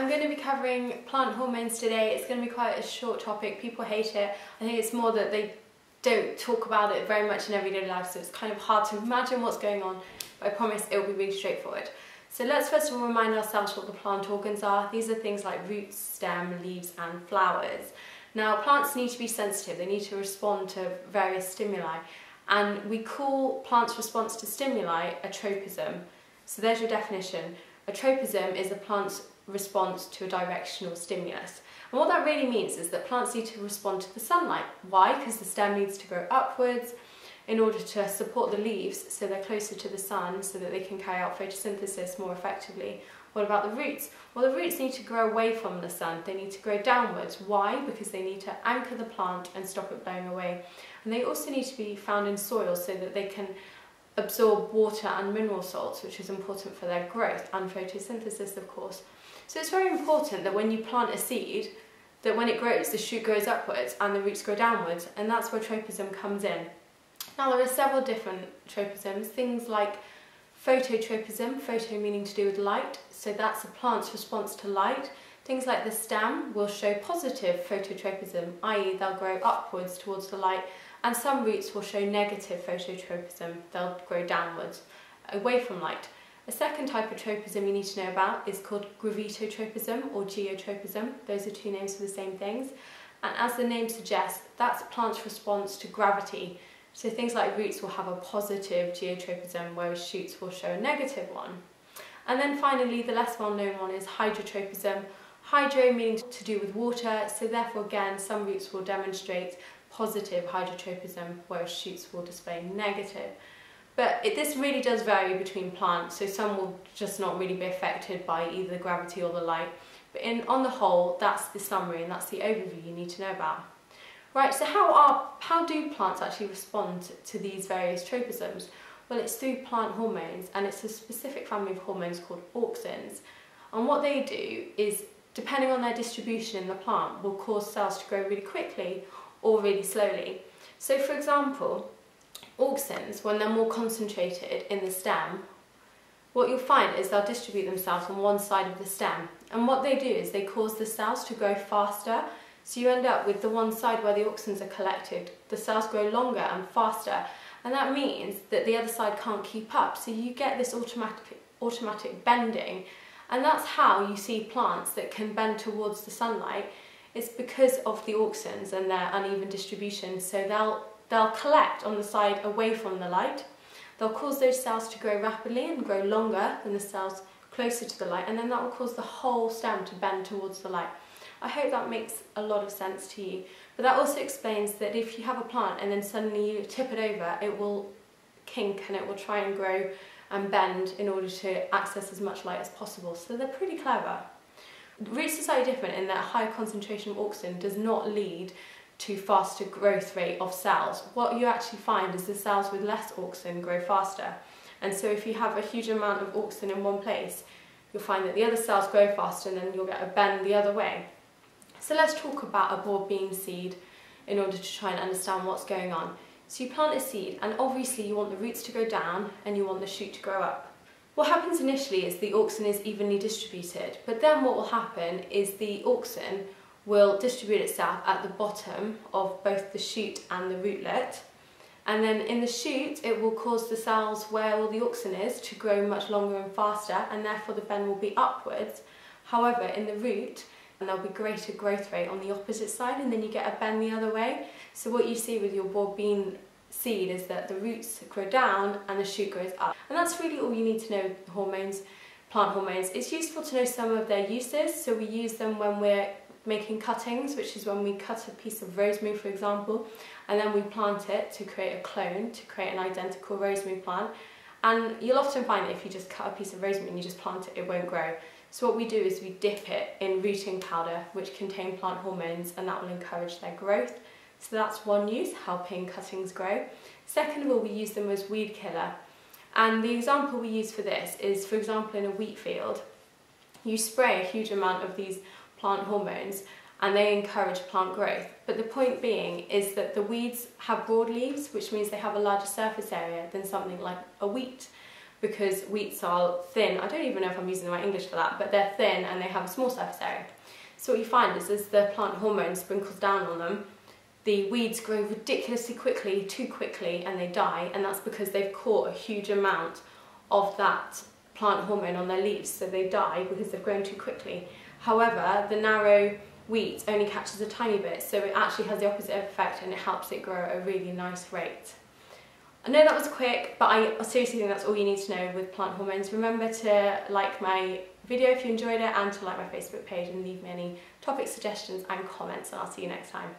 I'm going to be covering plant hormones today. It's going to be quite a short topic. People hate it. I think it's more that they don't talk about it very much in everyday life, so it's kind of hard to imagine what's going on, but I promise it will be really straightforward. So let's first of all remind ourselves what the plant organs are. These are things like roots, stem, leaves and flowers. Now plants need to be sensitive, they need to respond to various stimuli, and we call plants' response to stimuli a tropism. So there's your definition. A tropism is a plant's response to a directional stimulus. And what that really means is that plants need to respond to the sunlight. Why? Because the stem needs to grow upwards in order to support the leaves so they're closer to the sun so that they can carry out photosynthesis more effectively. What about the roots? Well, the roots need to grow away from the sun. They need to grow downwards. Why? Because they need to anchor the plant and stop it blowing away. And they also need to be found in soil so that they can absorb water and mineral salts, which is important for their growth and photosynthesis, of course. So it's very important that when you plant a seed, that when it grows, the shoot grows upwards and the roots grow downwards, and that's where tropism comes in. Now there are several different tropisms, things like phototropism, photo meaning to do with light, so that's a plant's response to light. Things like the stem will show positive phototropism, i.e. they'll grow upwards towards the light, and some roots will show negative phototropism, they'll grow downwards, away from light. A second type of tropism you need to know about is called gravitotropism or geotropism. Those are two names for the same things. And as the name suggests, that's plants' response to gravity. So things like roots will have a positive geotropism, whereas shoots will show a negative one. And then finally, the less well-known one is hydrotropism. Hydro meaning to do with water, so therefore again, some roots will demonstrate positive hydrotropism, whereas shoots will display negative. But this really does vary between plants, so some will just not really be affected by either the gravity or the light. But on the whole, that's the summary and that's the overview you need to know about. Right, so how do plants actually respond to these various tropisms? Well, it's through plant hormones, and it's a specific family of hormones called auxins. And what they do is, depending on their distribution in the plant, will cause cells to grow really quickly or really slowly. So for example, auxins, when they're more concentrated in the stem, what you'll find is they'll distribute themselves on one side of the stem. And what they do is they cause the cells to grow faster, so you end up with the one side where the auxins are collected. The cells grow longer and faster, and that means that the other side can't keep up, so you get this automatic bending. And that's how you see plants that can bend towards the sunlight. It's because of the auxins and their uneven distribution, so they'll collect on the side away from the light. They'll cause those cells to grow rapidly and grow longer than the cells closer to the light, and then that will cause the whole stem to bend towards the light. I hope that makes a lot of sense to you. But that also explains that if you have a plant and then suddenly you tip it over, it will kink and it will try and grow and bend in order to access as much light as possible. So they're pretty clever. Roots are slightly different in that a high concentration of auxin does not lead to faster growth rate of cells. What you actually find is the cells with less auxin grow faster. And so if you have a huge amount of auxin in one place, you'll find that the other cells grow faster and then you'll get a bend the other way. So let's talk about a broad bean seed in order to try and understand what's going on. So you plant a seed, and obviously you want the roots to go down and you want the shoot to grow up. What happens initially is the auxin is evenly distributed, but then what will happen is the auxin will distribute itself at the bottom of both the shoot and the rootlet, and then in the shoot it will cause the cells where all the auxin is to grow much longer and faster, and therefore the bend will be upwards. However, in the root, and there'll be greater growth rate on the opposite side, and then you get a bend the other way. So what you see with your broad bean seed is that the roots grow down and the shoot grows up. And that's really all you need to know with hormones, plant hormones. It's useful to know some of their uses. So we use them when we're making cuttings, which is when we cut a piece of rosemary, for example, and then we plant it to create a clone, to create an identical rosemary plant. And you'll often find that if you just cut a piece of rosemary and you just plant it, it won't grow. So what we do is we dip it in rooting powder, which contain plant hormones, and that will encourage their growth. So that's one use, helping cuttings grow. Second of all, we use them as weed killer. And the example we use for this is, for example, in a wheat field, you spray a huge amount of these plant hormones and they encourage plant growth. But the point being is that the weeds have broad leaves, which means they have a larger surface area than something like a wheat. because wheats are thin. I don't even know if I'm using the right English for that, but they're thin and they have a small surface area. So what you find is as the plant hormone sprinkles down on them, the weeds grow ridiculously quickly, too quickly, and they die, and that's because they've caught a huge amount of that plant hormone on their leaves, so they die because they've grown too quickly. However, the narrow wheat only catches a tiny bit, so it actually has the opposite effect and it helps it grow at a really nice rate. I know that was quick, but I seriously think that's all you need to know with plant hormones. Remember to like my video if you enjoyed it and to like my Facebook page and leave me any topic suggestions and comments, and I'll see you next time.